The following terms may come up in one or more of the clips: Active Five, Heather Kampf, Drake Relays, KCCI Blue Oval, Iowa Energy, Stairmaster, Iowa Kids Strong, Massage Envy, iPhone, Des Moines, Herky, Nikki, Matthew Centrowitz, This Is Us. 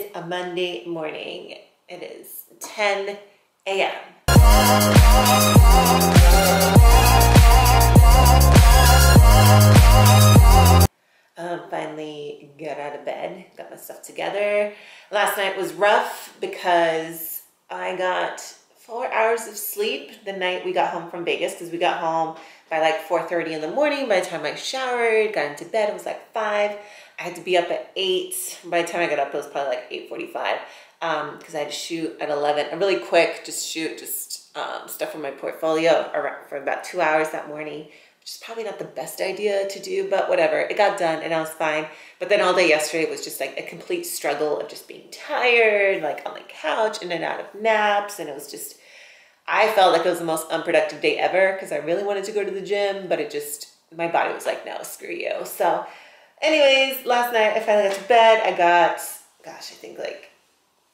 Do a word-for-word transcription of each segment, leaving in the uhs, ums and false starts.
is a Monday morning. It is ten A M Um, finally got out of bed, got my stuff together. Last night was rough because I got four hours of sleep the night we got home from Vegas, because we got home by like four thirty in the morning. By the time I showered, got into bed, it was like five. I had to be up at eight. By the time I got up, it was probably like eight forty-five um, because I had to shoot at eleven. A really quick, just shoot, just um, stuff for my portfolio around for about two hours that morning, which is probably not the best idea to do, but whatever. It got done and I was fine. But then all day yesterday was just like a complete struggle of just being tired, like on the couch, in and out of naps. And it was just, I felt like it was the most unproductive day ever because I really wanted to go to the gym, but it just, my body was like, no, screw you. So anyways, last night I finally got to bed. I got, gosh, I think like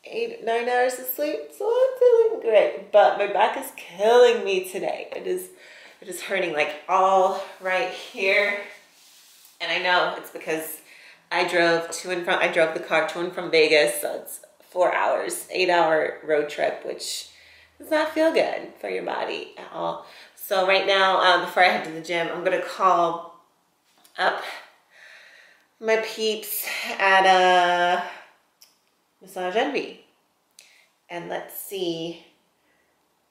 eight, nine hours of sleep. So I'm feeling great, but my back is killing me today. It is, it is hurting like all right here. And I know it's because I drove to and from, I drove the car to and from Vegas. So it's four hours, eight hour road trip, which does not feel good for your body at all. So right now, um, before I head to the gym, I'm gonna call up my peeps at uh, Massage Envy and let's see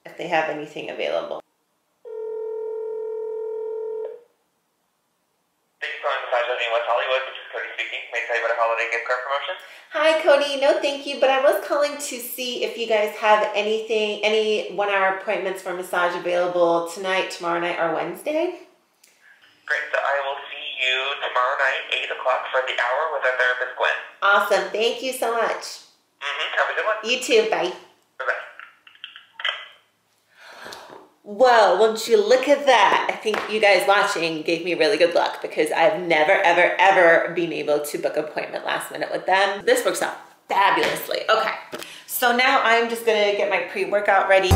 if they have anything available. Thank you for calling Massage Envy in West Hollywood. This is Cody speaking. May I tell you about a holiday gift card promotion? Hi, Cody. No, thank you. But I was calling to see if you guys have anything, any one-hour appointments for massage available tonight, tomorrow night, or Wednesday. Great. So I will see you tomorrow night, eight o'clock for the hour with our therapist, Gwen. Awesome. Thank you so much. Mm-hmm. Have a good one. You too. Bye. Bye-bye. Whoa, won't you look at that? I think you guys watching gave me really good luck because I've never, ever, ever been able to book an appointment last minute with them. This works out fabulously. Okay. So now I'm just going to get my pre-workout ready.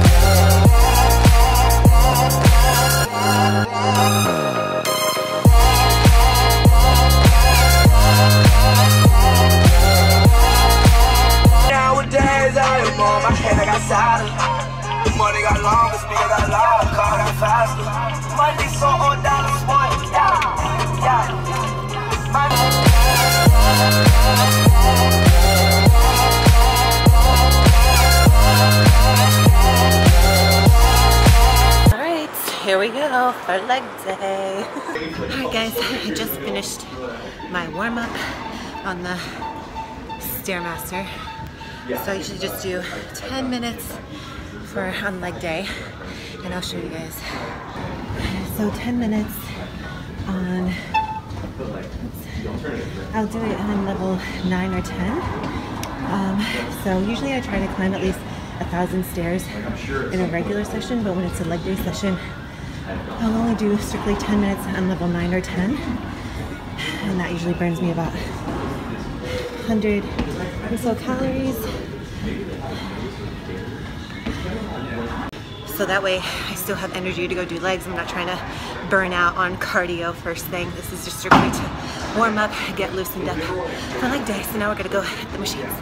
Here we go for leg day. Alright guys, I just finished my warm-up on the Stairmaster. So I usually just do ten minutes for on leg day. And I'll show you guys. So ten minutes on, I'll do it on level nine or ten. Um, so usually I try to climb at least a thousand stairs in a regular session, but when it's a leg day session, I'll only do strictly ten minutes on level nine or ten, and that usually burns me about one hundred or so calories. So that way I still have energy to go do legs. I'm not trying to burn out on cardio first thing. This is just strictly to warm up, get loosened up for leg day. So now we're gonna go hit the machines.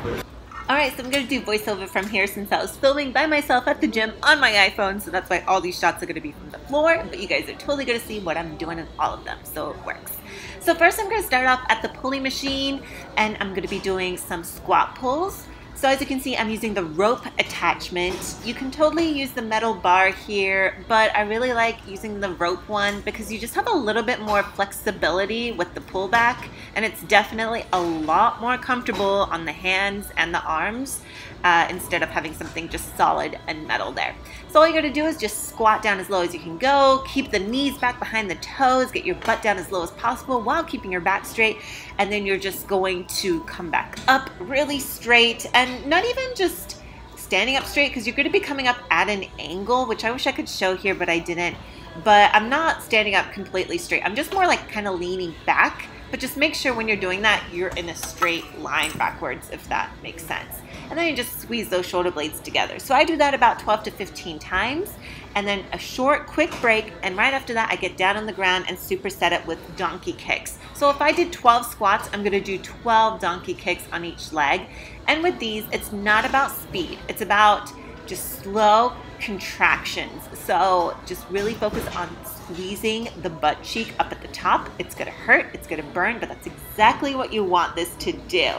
Alright, so I'm going to do voiceover from here since I was filming by myself at the gym on my iPhone, so that's why all these shots are going to be from the floor, but you guys are totally going to see what I'm doing in all of them, so it works. So first I'm going to start off at the pulley machine, and I'm going to be doing some squat pulls. So as you can see, I'm using the rope attachment. You can totally use the metal bar here, but I really like using the rope one because you just have a little bit more flexibility with the pullback, and it's definitely a lot more comfortable on the hands and the arms uh, instead of having something just solid and metal there. So all you gotta do is just squat down as low as you can go, keep the knees back behind the toes, get your butt down as low as possible while keeping your back straight, and then you're just going to come back up really straight, and not even just standing up straight because you're going to be coming up at an angle, which I wish I could show here, but I didn't. But I'm not standing up completely straight. I'm just more like kind of leaning back, but just make sure when you're doing that, you're in a straight line backwards, if that makes sense. And then you just squeeze those shoulder blades together. So I do that about twelve to fifteen times. and then a short, quick break, and right after that, I get down on the ground and superset it with donkey kicks. So if I did twelve squats, I'm gonna do twelve donkey kicks on each leg. And with these, it's not about speed, it's about just slow contractions. So just really focus on squeezing the butt cheek up at the top. It's gonna hurt, it's gonna burn, but that's exactly what you want this to do.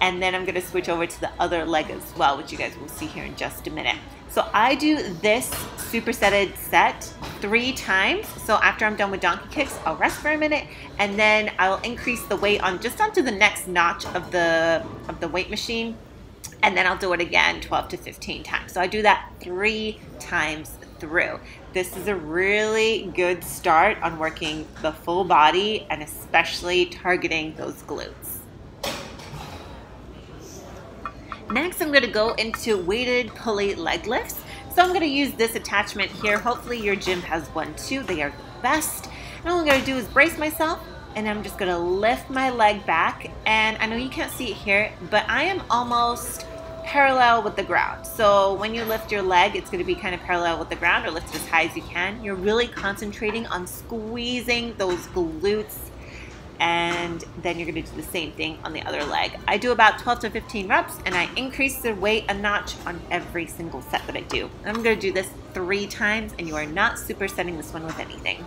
And then I'm gonna switch over to the other leg as well, which you guys will see here in just a minute. So I do this supersetted set three times. So after I'm done with donkey kicks, I'll rest for a minute, and then I'll increase the weight on just onto the next notch of the, of the weight machine. And then I'll do it again twelve to fifteen times. So I do that three times through. This is a really good start on working the full body and especially targeting those glutes. Next, I'm gonna go into weighted pulley leg lifts. So I'm gonna use this attachment here. Hopefully your gym has one too. They are the best. And all I'm gonna do is brace myself, and I'm just gonna lift my leg back. And I know you can't see it here, but I am almost parallel with the ground. So when you lift your leg, it's gonna be kind of parallel with the ground, or lift as high as you can. You're really concentrating on squeezing those glutes, and then you're gonna do the same thing on the other leg. I do about twelve to fifteen reps, and I increase the weight a notch on every single set that I do. And I'm gonna do this three times, and you are not supersetting this one with anything.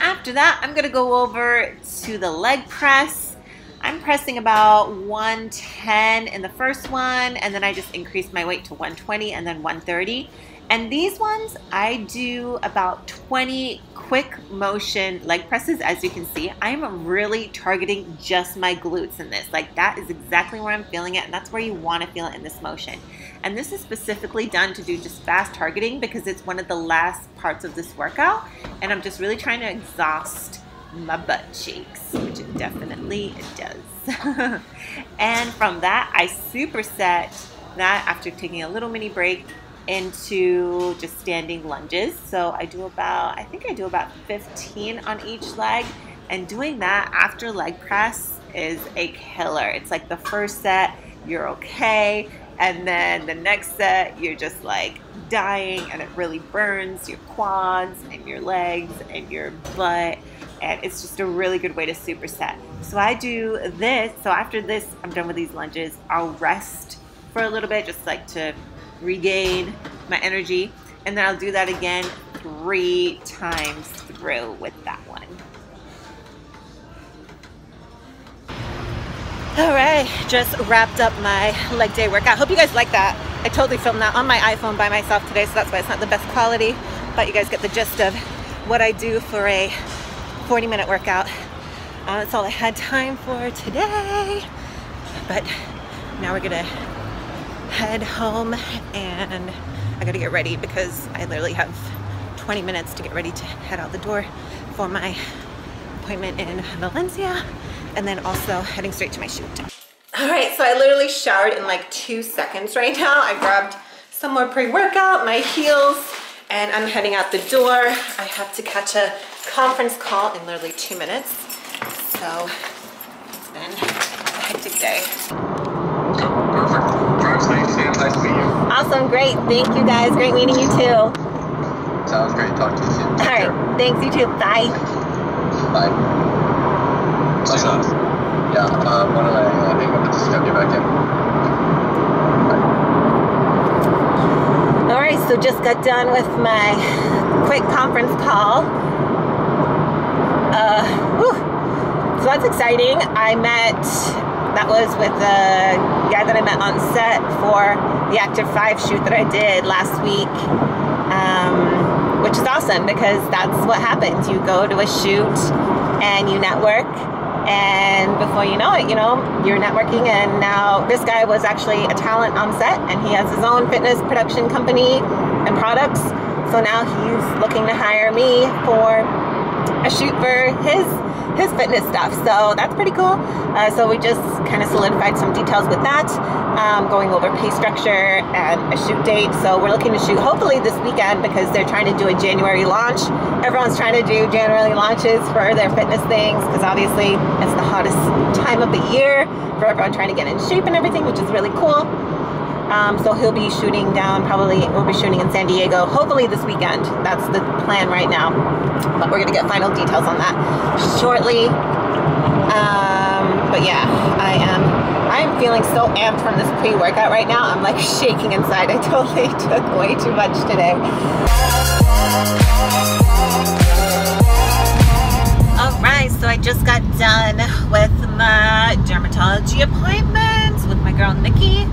After that, I'm gonna go over to the leg press. I'm pressing about one ten in the first one, and then I just increase my weight to one twenty and then one thirty. And these ones, I do about twenty quick motion leg presses. As you can see, I'm really targeting just my glutes in this. Like, that is exactly where I'm feeling it, and that's where you want to feel it in this motion. And this is specifically done to do just fast targeting because it's one of the last parts of this workout, and I'm just really trying to exhaust my butt cheeks, which it definitely does. And from that, I superset that after taking a little mini break into just standing lunges. So I do about, I think I do about fifteen on each leg, and doing that after leg press is a killer. It's like the first set, you're okay, and then the next set, you're just like dying, and it really burns your quads and your legs and your butt, and it's just a really good way to superset. So I do this, so after this, I'm done with these lunges, I'll rest for a little bit, just like to regain my energy, and then I'll do that again three times through with that one. All right, just wrapped up my leg day workout. Hope you guys like that. I totally filmed that on my iPhone by myself today, so that's why it's not the best quality, but you guys get the gist of what I do for a forty minute workout. Uh, that's all I had time for today, but now we're gonna head home, and I gotta get ready because I literally have twenty minutes to get ready to head out the door for my appointment in Valencia, and then also heading straight to my shoot. All right, so I literally showered in like two seconds right now. I grabbed some more pre-workout, my heels, and I'm heading out the door. I have to catch a conference call in literally two minutes, so it's been a hectic day. Nice to meet you. Awesome, great. Thank you guys. Great meeting you too. Sounds great. Talk to you soon. Take All right. Care. Thanks, you too. Bye. Bye. Nice on. Yeah, uh, why don't I, I think I'm just gonna get back in. Bye. All right, so just got done with my quick conference call. Uh, whew. So that's exciting. I met... That was with the guy that I met on set for the Active Five shoot that I did last week, um, which is awesome because that's what happens. You go to a shoot and you network, and before you know it, you know, you're networking. And now this guy was actually a talent on set, and he has his own fitness production company and products. So now he's looking to hire me for a shoot for his his fitness stuff, so that's pretty cool. Uh, so we just kind of solidified some details with that, um, going over pay structure and a shoot date. So we're looking to shoot hopefully this weekend because they're trying to do a January launch. Everyone's trying to do January launches for their fitness things because obviously it's the hottest time of the year for everyone trying to get in shape and everything, which is really cool. Um, so he'll be shooting down, probably we'll be shooting in San Diego, hopefully this weekend. That's the plan right now. But we're gonna get final details on that shortly. Um, but yeah, I am, I am feeling so amped from this pre-workout right now. I'm like shaking inside. I totally took way too much today. All right, so I just got done with my dermatology appointments with my girl, Nikki.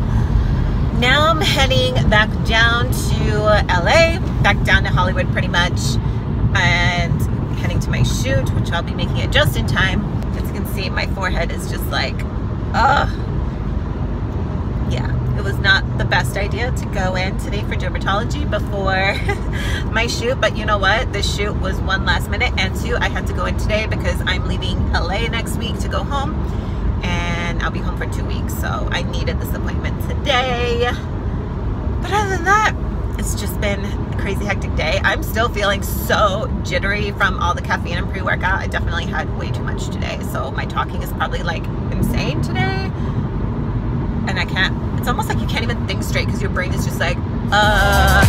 Now I'm heading back down to L A, back down to Hollywood pretty much, and heading to my shoot, which I'll be making it just in time. As you can see, my forehead is just like, ugh. Yeah, it was not the best idea to go in today for dermatology before my shoot, but you know what? This shoot was one, last minute, and two, I had to go in today because I'm leaving L A next week to go home. I'll be home for two weeks, so I needed this appointment today. But other than that, it's just been a crazy hectic day. I'm still feeling so jittery from all the caffeine and pre-workout. I definitely had way too much today, so my talking is probably like insane today. And I can't, it's almost like you can't even think straight because your brain is just like, uh.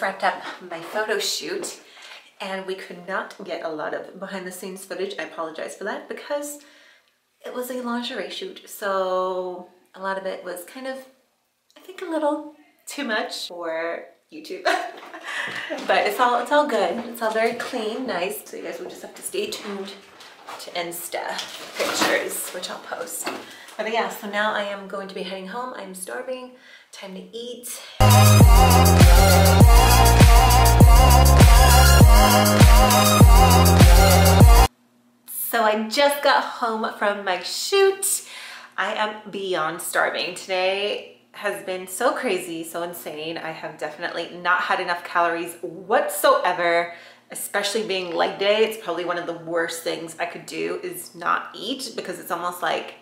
Wrapped up my photo shoot, and we could not get a lot of behind the scenes footage. I apologize for that because it was a lingerie shoot, so a lot of it was kind of, I think, a little too much for YouTube. But it's all it's all good. It's all very clean, nice. So you guys will just have to stay tuned to Insta pictures, which I'll post. But yeah, so now I am going to be heading home. I'm starving. Time to eat. So I just got home from my shoot. I am beyond starving. Today has been so crazy, so insane. I have definitely not had enough calories whatsoever, especially being leg day. It's probably one of the worst things I could do is not eat, because it's almost like,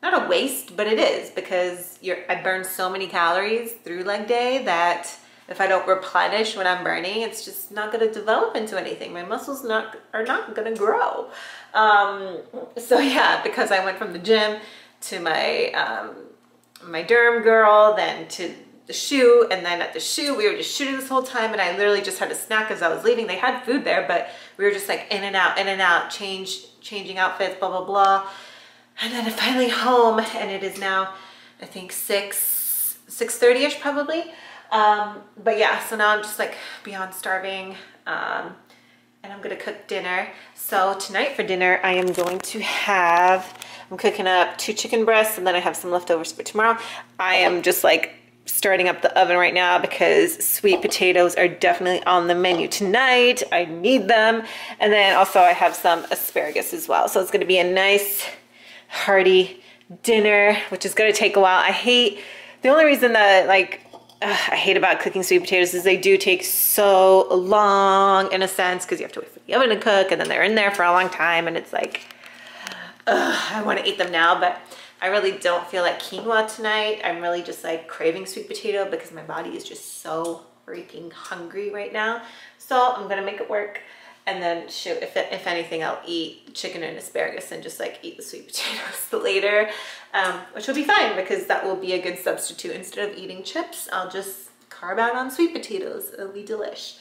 not a waste, but it is, because you're, I burn so many calories through leg day that if I don't replenish what I'm burning, it's just not gonna develop into anything. My muscles not are not gonna grow. Um, so yeah, because I went from the gym to my, um, my derm girl, then to the shoe, and then at the shoe, we were just shooting this whole time, and I literally just had a snack as I was leaving. They had food there, but we were just like in and out, in and out, change, changing outfits, blah, blah, blah. And then finally home, and it is now, I think six, six thirty-ish probably. Um, but yeah, so now I'm just like beyond starving, um, and I'm gonna cook dinner. So tonight for dinner, I am going to have, I'm cooking up two chicken breasts, and then I have some leftovers for tomorrow. I am just like starting up the oven right now because sweet potatoes are definitely on the menu tonight. I need them. And then also I have some asparagus as well. So it's gonna be a nice hearty dinner, which is gonna take a while. I hate, the only reason that like, Ugh, I hate about cooking sweet potatoes is they do take so long in a sense, because you have to wait for the oven to cook, and then they're in there for a long time, and it's like, ugh, I want to eat them now, but I really don't feel like quinoa tonight. I'm really just like craving sweet potato because my body is just so freaking hungry right now. So I'm gonna make it work. And then shoot, if, if anything, I'll eat chicken and asparagus and just like eat the sweet potatoes later, um, which will be fine because that will be a good substitute. Instead of eating chips, I'll just carb out on sweet potatoes. It'll be delish.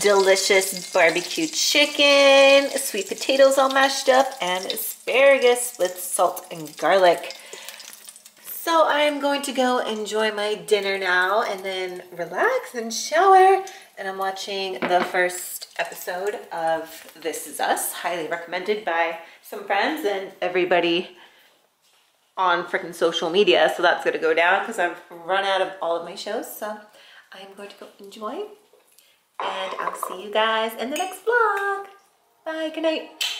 Delicious barbecue chicken, sweet potatoes all mashed up, and asparagus with salt and garlic. So I'm going to go enjoy my dinner now and then relax and shower. And I'm watching the first episode of This Is Us, highly recommended by some friends and everybody on freaking social media. So that's going to go down because I've run out of all of my shows. So I'm going to go enjoy. And I'll see you guys in the next vlog. Bye, good night.